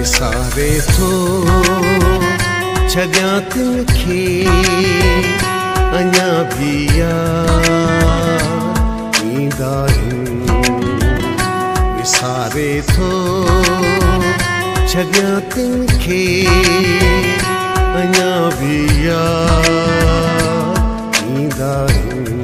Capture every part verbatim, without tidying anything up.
विसारे थो छॾियां तोखे अञा बि यादि ईंदा आहिनि। विसारे थो छॾियां तोखे अञा बि यादि ईंदा आहिनि।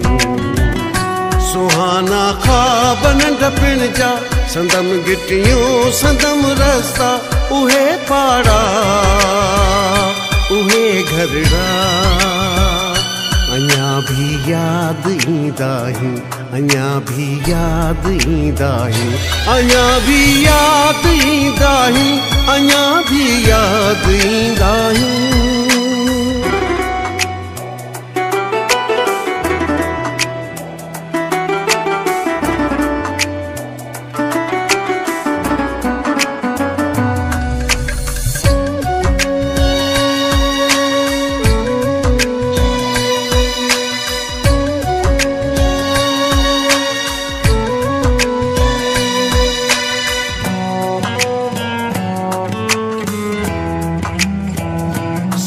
सुहाना ख्वाब नंढा पिण जा संदम गिटियूं संदम रस्ता उहे पाड़ा उहे घरड़ा अञा भी याद ईंदा आहिनि अञा भी याद ईंदा आहिनि अञा भी याद ईंदा आहिनि अञा भी याद ईंदा आहिनि।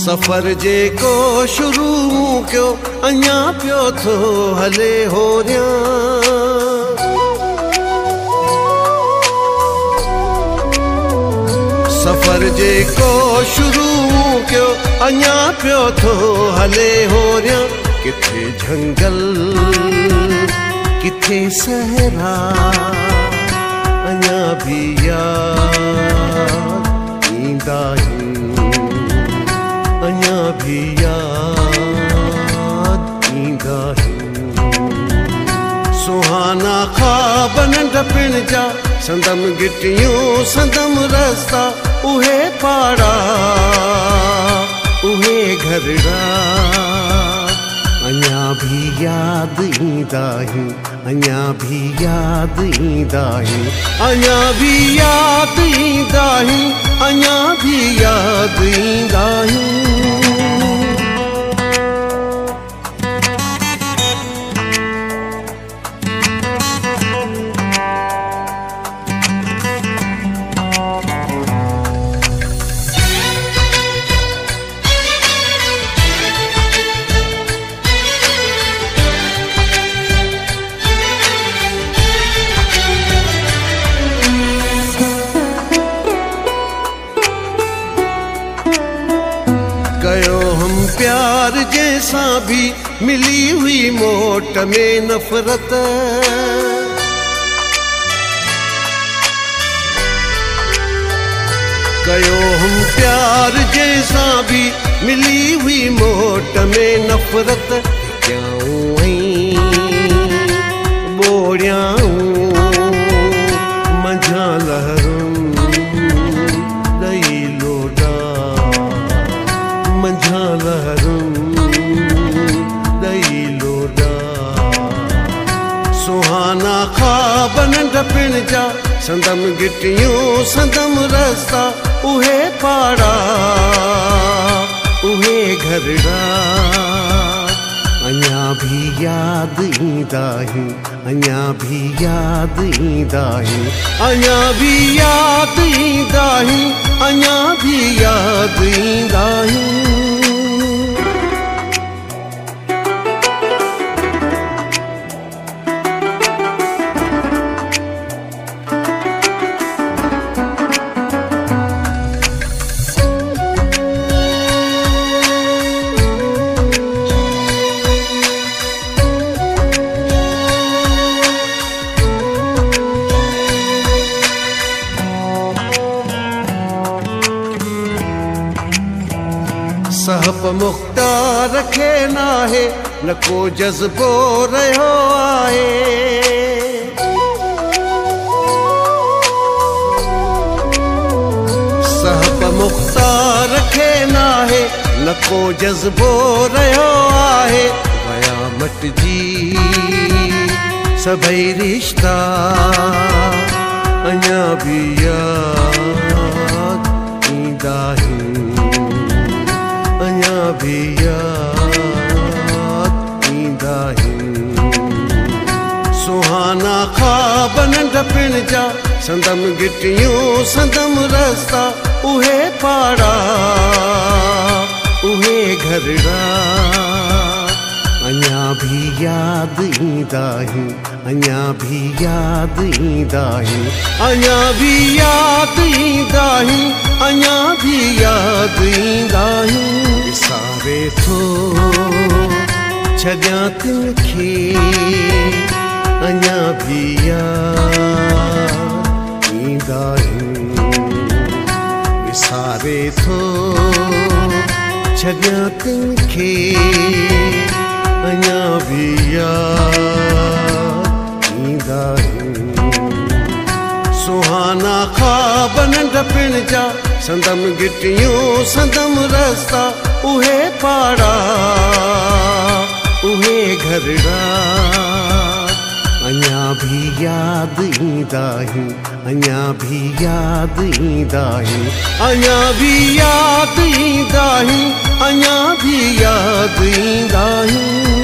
सफ़र जेको शुरू कयो अञा पियो थो हले होरियां सफ़र जेको शुरू कयो अञा पियो थो हले होरियां किथे झंगल किथे सहरा अञा बि यादि ईंदा आहिनि अञा भी यादि ईंदा आहिनि। सुहाना ख्वाब नंढा पिण जा संदम गिटियूं संदम रस्ता उहे पाड़ा उहे घरड़ा अञा भी यादि ईंदा आहिनि अञा भी यादि ईंदा आहिनि अञा भी यादि ईंदा आहिनि अञा भी यादि ईंदा आहिनि। प्यार जैसा भी मिली हुई मोट में नफरत कयो हम प्यार जैसा भी मिली हुई मोट में नफरत क्याऊं बोड़ियाऊं मझा लहरूं रही लोडा मझा सुहाना ख्वाब नंढा पिण जा संदम गिटियूं संदम रस्ता उहे पाड़ा उहे घरड़ा अञा भी यादि ईंदा आहिनि अञा भी यादि ईंदा आहिनि अञा भी यादि ईंदा आहिनि अञा भी यादि ईंदा आहिनि। सहप मुख्तार खे नाहे न को जज्बो रहियो आहे सहप मुख्तार खे नाहे न को जज्बो रहियो आहे वया मटिजी सभई रिश्ता अञा बि यादि ईंदा आहिनि अञा भी यादि ईंदा आहिनि। सुहाना ख्वाब नंढा पिण जा संदम गिटियूं संदम रस्ता उहे पाड़ा उहे घरड़ा अञा भी याद ईंदा ही अञा भी याद ईंदा ही अञा भी याद ईंदा ही अञा भी याद ईंदा ही विसारे थो छॾियां तिनखे अञा भी याद ईंदा ही विसारे थो छॾियां तिनखे अञा भी याद ईंदा ही सुहाना ख्वाब नंढपिण जा संदम गिटियूं संदम रस्ता उहे पाड़ा उहे घरड़ा अञा भी याद ईंदा ही अञा भी याद ईंदा ही अञा भी याद ईंदा ही अञा भी याद ईंदा ही।